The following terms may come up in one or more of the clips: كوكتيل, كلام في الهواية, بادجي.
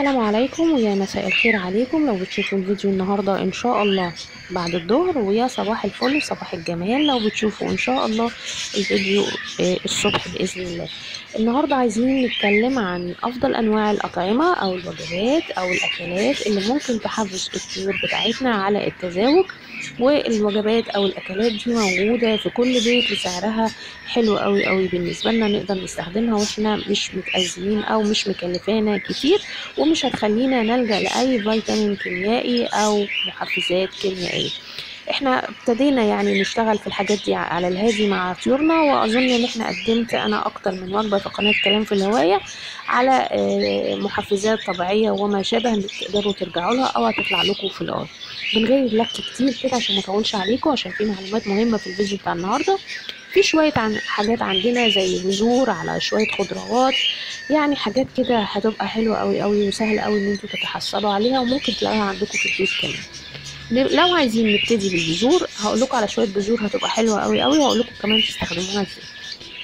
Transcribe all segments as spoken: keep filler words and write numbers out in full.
السلام عليكم ويا مساء الخير عليكم. لو بتشوفوا الفيديو النهاردة ان شاء الله بعد الظهر، ويا صباح الفل وصباح الجمال لو بتشوفوا ان شاء الله الفيديو الصبح بإذن الله. النهاردة عايزين نتكلم عن افضل انواع الاطعمة او الوجبات او الاكلات اللي ممكن تحفز الطيور بتاعتنا على التزاوج، والوجبات او الاكلات دي موجودة في كل بيت وسعرها حلو قوي قوي بالنسبة لنا، نقدر نستخدمها واحنا مش متأذيين او مش مكلفانا كتير، ومش هتخلينا نلجأ لأي فيتامين كيميائي أو محفزات كيميائية. احنا ابتدينا يعني نشتغل في الحاجات دي على الهادي مع طيورنا، واظن ان احنا قدمت انا اكتر من وجبه في قناه كلام في الهوايه على محفزات طبيعيه وما شابه، تقدروا ترجعوا لها او هتطلع لكم في الارض. من غير لك كتير كده عشان ما اطولش عليكم، عشان في معلومات مهمه في الفيديو بتاع النهارده، في شويه عن حاجات عندنا زي بذور على شويه خضروات، يعني حاجات كده هتبقى حلوه قوي قوي وسهل قوي ان انتوا تتحصلوا عليها، وممكن تلاقوها عندكم في البيت كمان. لو عايزين نبتدي بالبذور هقول لكم على شويه بذور هتبقى حلوه قوي قوي، وهقول لكم كمان تستخدموها ازاي.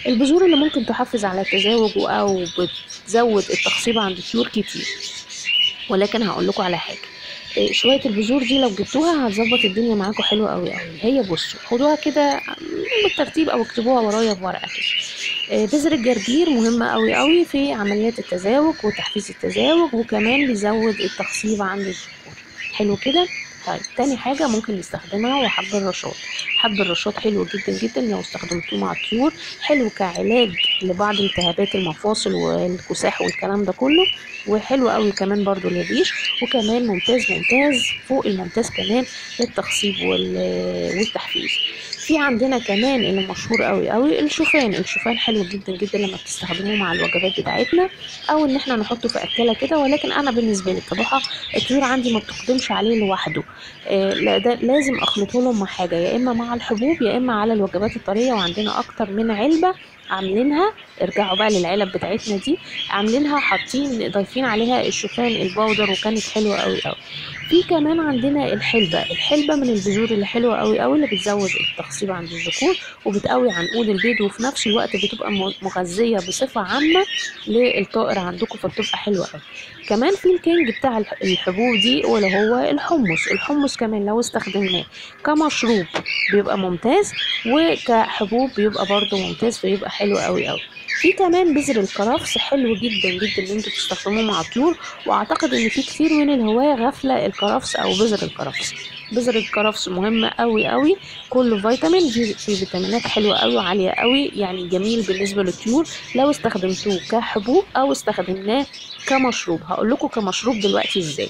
البذور اللي ممكن تحفز على التزاوج او بتزود التخصيب عند الطيور كتير، ولكن هقول لكم على حاجه. شويه البذور دي لو جبتوها هتظبط الدنيا معاكم حلوه قوي قوي. هي بصوا خدوها كده بالترتيب او اكتبوها ورايا في ورقه كده. بذر الجرجير مهمه قوي قوي في عمليات التزاوج وتحفيز التزاوج، وكمان بيزود التخصيب عند الذكور. حلو كده. طيب تاني حاجة ممكن نستخدمها هو حب الرشاد. حب الرشاد حلو جدا جدا لو استخدمتوه مع الطيور، حلو كعلاج لبعض التهابات المفاصل والكساح والكلام ده كله، وحلو قوي كمان برضو للريش، وكمان ممتاز ممتاز فوق الممتاز كمان للتخصيب والتحفيز. في عندنا كمان اللي مشهور قوي قوي الشوفان. الشوفان حلو جدا جدا لما بتستخدموه مع الوجبات بتاعتنا، او ان احنا نحطه في اكله كده، ولكن انا بالنسبه لي كبحه الطيور عندي ما بتقدمش عليه لوحده، آه لا ده لازم اخلطه لهم مع حاجه، يا اما مع الحبوب يا اما على الوجبات الطريه. وعندنا اكتر من علبه عاملينها، ارجعوا بقى للعلب بتاعتنا دي، عاملينها حاطين ضايفين عليها الشوفان الباودر، وكانت حلوه قوي قوي. في كمان عندنا الحلبه. الحلبه من البذور اللي حلوه قوي قوي، اللي بتزود التخصيب عند الذكور وبتقوي عنقود البيض، وفي نفس الوقت بتبقى مغذيه بصفه عامه للطائر عندكم، فبتبقى حلوه قوي. كمان في الكينج بتاع الحبوب دي، ولا هو الحمص. الحمص كمان لو استخدمناه كمشروب بيبقى ممتاز، وكحبوب بيبقى برده ممتاز، فيبقى حلو قوي قوي. في كمان بذر الكرفس حلو جدا جدا ان انتوا تستخدموه مع الطيور، واعتقد ان في كتير من الهواة غافله الكرفس او بذر الكرفس. بذر الكرفس مهمه قوي قوي، كله فيتامين، فيه فيتامينات حلوه قوي وعاليه قوي، يعني جميل بالنسبه للطيور لو استخدمتوه كحبوب او استخدمناه كمشروب. هقول لكم كمشروب دلوقتي ازاي.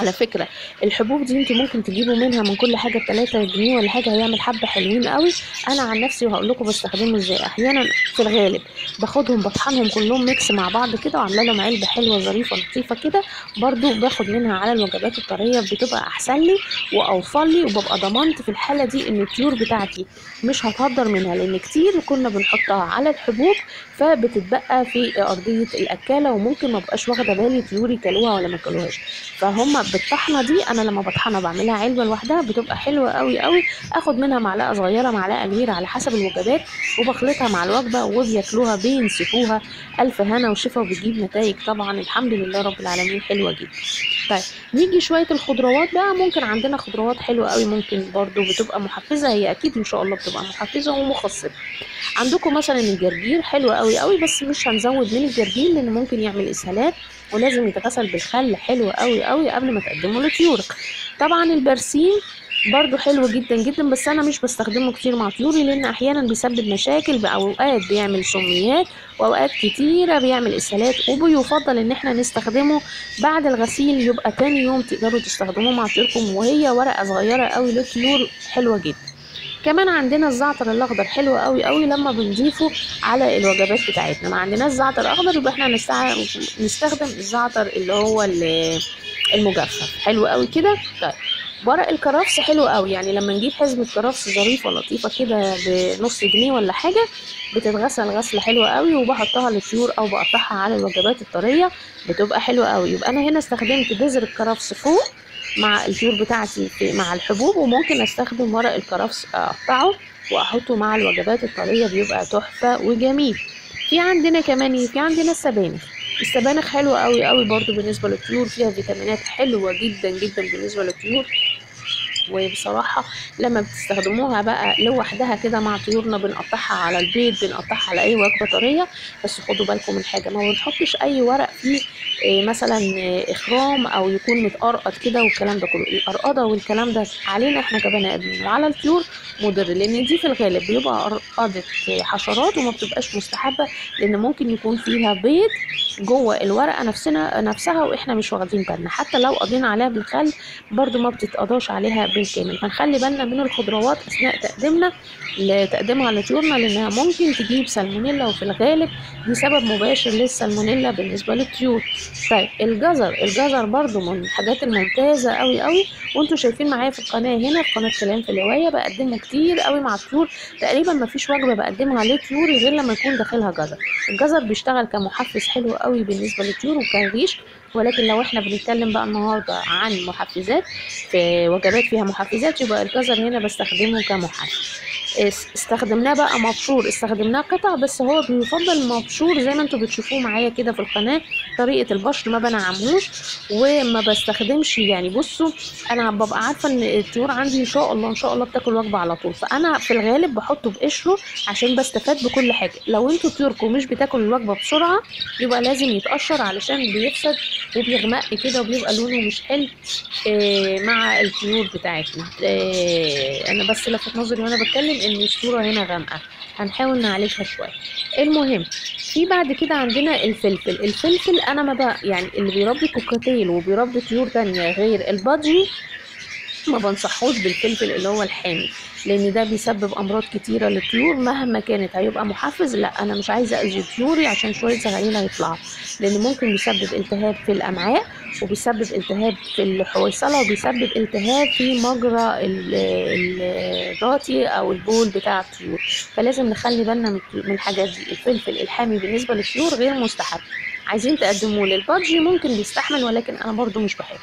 على فكره الحبوب دي انتوا ممكن تجيبوا منها من كل حاجه بتلاتة جنيه ولا حاجه، هيعمل حبه حلوين قوي. انا عن نفسي وهقول لكم بستخدمه ازاي. احيانا في الغالب باخدهم بطحنهم كلهم ميكس مع بعض كده، وعامله لهم علبه حلوه ظريفه لطيفه كده، برده باخد منها على الوجبات الطريه، بتبقى احسن لي واوفر لي، وببقى ضمنت في الحاله دي ان الطيور بتاعتي مش هتهدر منها، لان كتير كنا بنحطها على الحبوب فبتتبقى في ارضيه الاكاله، وممكن ما بقاش واخده بالي طيوري كلوها ولا ما كلوهاش. فهم بالطحنه دي انا لما بطحنها بعملها علبه لوحدها، بتبقى حلوه قوي قوي. اخد منها معلقه صغيره معلقه كبيره على حسب الوجبات، وبخلطها مع الوجبه وبياكلوها بينسفوها، الف هنا وشفا، وبتجيب نتائج طبعا الحمد لله رب العالمين حلوه جدا. طيب نيجي شويه الخضروات بقى. ممكن عندنا خضروات حلوه قوي، ممكن برده بتبقى محفزه، هي اكيد ان شاء الله بتبقى محفزه ومخصبه. عندكم مثلا الجرجير حلو قوي قوي، بس مش هنزود من الجرجير لان ممكن يعمل اسهالات، ولازم يتغسل بالخل حلو قوي قوي قبل ما تقدمه لطيورك. طبعا البرسيم برضو حلو جدا جدا، بس انا مش بستخدمه كتير مع طيوري لان احيانا بيسبب مشاكل، باوقات بيعمل سميات واوقات كتيره بيعمل اسهالات، وبيفضل ان احنا نستخدمه بعد الغسيل، يبقى تاني يوم تقدروا تستخدموه مع طيوركم، وهي ورقه صغيره قوي للطيور حلوه جدا. كمان عندنا الزعتر الاخضر حلو قوي قوي لما بنضيفه على الوجبات بتاعتنا. ما عندناش زعتر اخضر يبقى احنا نستع... نستخدم الزعتر اللي هو المجفف حلو قوي كده. طيب ورق الكرفس حلو قوي، يعني لما نجيب حزمه كرفس ظريفه لطيفه كده بنص جنيه ولا حاجه، بتتغسل غسله حلوه قوي، وبحطها للطيور او بقطعها على الوجبات الطريه، بتبقى حلوه قوي. يبقى انا هنا استخدمت بذر الكرفس فوق مع الطيور بتاعتي مع الحبوب، وممكن استخدم ورق الكرفس اقطعه واحطه مع الوجبات الطريه، بيبقى تحفه وجميل. في عندنا كمان في عندنا السبانخ. السبانخ حلوة قوي قوي برضو بالنسبة للطيور، فيها فيتامينات حلوة جدا جدا بالنسبة للطيور. وبصراحة لما بتستخدموها بقى لوحدها كده مع طيورنا، بنقطعها على البيض، بنقطعها على اي وجبة طرية. بس خدوا بالكم من حاجة، ما بنحطش اي ورق فيه مثلا اخرام او يكون متقرقط كده والكلام ده كله. القرقده والكلام ده علينا احنا كبني ادمين وعلى الطيور مضر، لان دي في الغالب بيبقى قرقده حشرات وما بتبقاش مستحبة، لان ممكن يكون فيها بيض جوه الورقة نفسنا نفسها واحنا مش واخدين بالنا. حتى لو قضينا عليها بالخل برضو ما بتتقضاش عليها بالكامل. فنخلي بالنا من الخضروات اثناء تقديمنا لتقديمها لطيورنا، لانها ممكن تجيب سالمونيلا، وفي الغالب دي سبب مباشر للسالمونيلا بالنسبه للطيور. طيب الجزر، الجزر برضو من الحاجات الممتازه قوي قوي، وانتم شايفين معايا في القناه هنا في قناه كلام في الهوايه بقدمها كتير قوي مع الطيور. تقريبا ما فيش وجبه بقدمها لطيوري غير لما يكون داخلها جزر. الجزر بيشتغل كمحفز حلو قوي بالنسبه للطيور وكريش. ولكن لو احنا بنتكلم بقى النهارده عن محفزات في وجبات فيها محفزات، يبقى الجزر هنا بستخدمه كمحفز. استخدمناه بقى مبشور، استخدمناه قطع، بس هو بيفضل مبشور زي ما انتم بتشوفوه معايا كده في القناه. طريقه البشر ما بنعمهوش وما بستخدمش، يعني بصوا انا ببقى عارفه ان الطيور عندي ان شاء الله ان شاء الله بتاكل وجبه على طول، فانا في الغالب بحطه بقشره عشان بستفاد بكل حاجه. لو انتوا طيوركم مش بتاكل الوجبه بسرعه يبقى لازم يتقشر علشان بيفسد وبيغمق كده وبيبقى لونه مش حلو إيه مع الطيور بتاعتنا. إيه انا بس لفت نظري وانا بتكلم ان الصوره هنا غامقه، هنحاول نعالجها شويه. المهم في بعد كده عندنا الفلفل. الفلفل انا ما بقى يعني اللي بيربي كوكتيل وبيربي طيور تانيه غير البادجي ما بنصحوش بالفلفل اللي هو الحامي، لان ده بيسبب امراض كتيره للطيور. مهما كانت هيبقى محفز، لا انا مش عايزه اذي طيوري عشان شويه زغالين هيطلعوا، لان ممكن يسبب التهاب في الامعاء وبيسبب التهاب في الحويصله وبيسبب التهاب في مجرى الداتي او البول بتاع الطيور. فلازم نخلي بالنا من الحاجات دي. الفلفل الحامي بالنسبه للطيور غير مستحب. عايزين تقدموه للبادجي ممكن بيستحمل، ولكن انا برضو مش بحبه.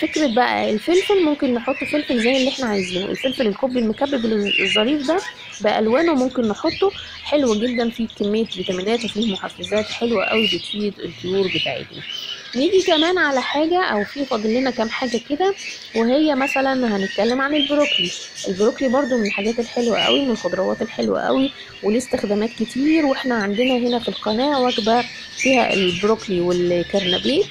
فكرة بقى الفلفل ممكن نحط فلفل زي اللي احنا عايزينه، الفلفل الكوبي المكبب الظريف ده بألوانه ممكن نحطه، حلو جدا، فيه كمية فيتامينات وفيه محفزات حلوة قوي بتفيد الطيور بتاعتنا. نيجي كمان على حاجة او في فاضل لنا كام حاجة كده، وهي مثلا هنتكلم عن البروكلي. البروكلي برضو من الحاجات الحلوة قوي، من الخضروات الحلوة قوي وليه استخدامات كتير. واحنا عندنا هنا في القناة وجبة فيها البروكلي والكرنبيك،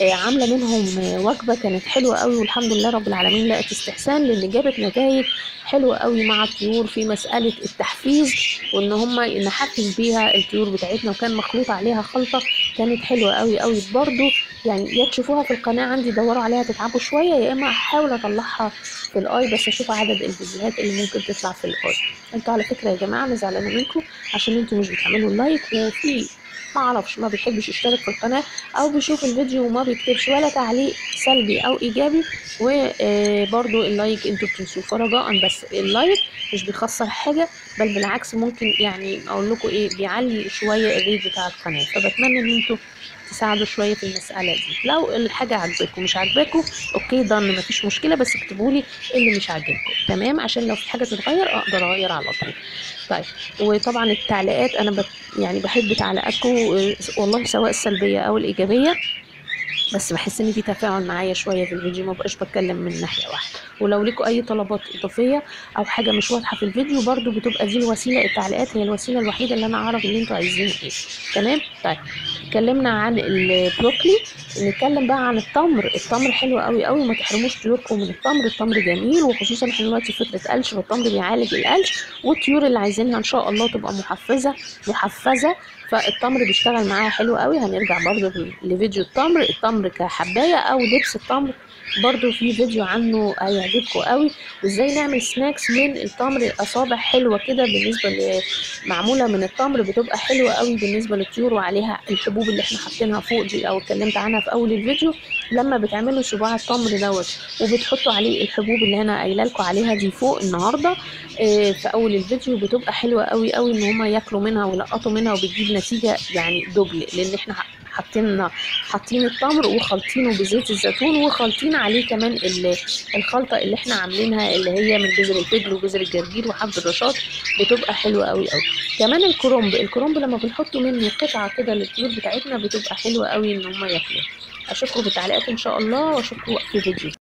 عاملة منهم وجبة كانت حلوة قوي والحمد لله رب العالمين لقت استحسان، لان جابت نتائج حلوة قوي مع الطيور في مسألة التحفيز وان هم نحفز بيها الطيور بتاعتنا، وكان مخلوط عليها خلطة كانت حلوة قوي قوي برضو. يعني يا تشوفوها في القناة عندي دوروا عليها تتعبوا شوية، يا اما هحاول اطلعها في الاي بس اشوف عدد الفيديوهات اللي ممكن تطلع في الاي. انتوا على فكرة يا جماعة انا زعلانة منكم عشان انتوا مش بتعملوا اللايك، وفي ما اعرفش ما بيحبش يشترك في القناه او بيشوف الفيديو وما بيكتبش ولا تعليق سلبي او ايجابي. وبرده اللايك انتوا بتنسوه، فرجاء بس اللايك مش بيخسر حاجه، بل بالعكس ممكن يعني اقول لكم ايه بيعلي شويه الريت بتاع القناه. فبتمنى ان انتوا تساعدوا شويه في المساله دي. لو الحاجه عجباكم مش عجباكم اوكي ضن مفيش مشكله، بس اكتبوا لي اللي مش عاجبكم تمام، عشان لو في حاجه تتغير اقدر اغير على طول. طيب وطبعا التعليقات انا بت... يعني بحب تعليقاتكم والله، سواء السلبيه او الايجابيه، بس بحس ان في تفاعل معايا شويه في الفيديو، ما بقاش بتكلم من ناحيه واحده. ولو ليكوا اي طلبات اضافيه او حاجه مش واضحه في الفيديو برضو بتبقى دي الوسيله، التعليقات هي الوسيله الوحيده اللي انا اعرف اللي انتوا عايزينه ايه تمام. طيب اتكلمنا عن البروكلي، نتكلم بقى عن التمر. التمر حلو قوي قوي، ما تحرموش طيوركم من التمر، التمر جميل، وخصوصا احنا دلوقتي في فتره قلش والتمر بيعالج القلش، والطيور اللي عايزينها ان شاء الله تبقى محفزه محفزه فالتمر بيشتغل معاها حلو قوي. هنرجع برضو لفيديو التمر، التمر كحبايه او دبس التمر برضو في فيديو عنه هيعجبكم قوي، وازاي نعمل سناكس من التمر، اصابع حلوه كده بالنسبه معموله من التمر بتبقى حلوه قوي بالنسبه للطيور، وعليها الحبوب اللي احنا حاطينها فوق دي او اتكلمت عنها في اول الفيديو. لما بتعملوا صباع التمر دوت وبتحطوا عليه الحبوب اللي انا قايله لكم عليها دي فوق النهارده اه في اول الفيديو، بتبقى حلوه قوي قوي ان هم ياكلوا منها ويلقطوا منها، وبتجيب نتيجه يعني دبل، لان احنا حاطين حاطين التمر وخلطينه بزيت الزيتون، وخلطين عليه كمان الخلطه اللي احنا عاملينها اللي هي من جزر الفجل وجزر الجرجير وحب الرشاط، بتبقى حلوه قوي قوي. كمان الكرنب، الكرنب لما بنحطه منه قطعه كده للطيور بتاعتنا بتبقى حلوه قوي ان هم ياكلوها. اشوفكم بالتعليقات ان شاء الله، واشوفكم في فيديو.